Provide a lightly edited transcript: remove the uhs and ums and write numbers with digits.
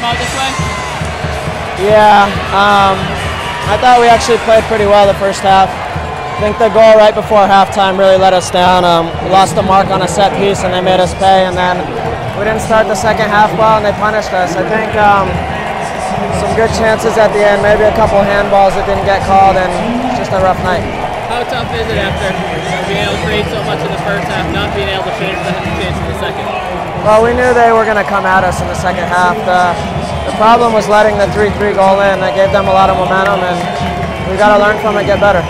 time out this way? Yeah, I thought we actually played pretty well the first half. I think the goal right before halftime really let us down. We lost the mark on a set piece and they made us pay, and then we didn't start the second half well and they punished us. I think some good chances at the end, maybe a couple handballs that didn't get called, and just a rough night. How tough is it after being able to create so much in the first half, not being able to change in the second? Well, we knew they were going to come at us in the second half. The problem was letting the 3-3 goal in. That gave them a lot of momentum, and we got to learn from it, get better.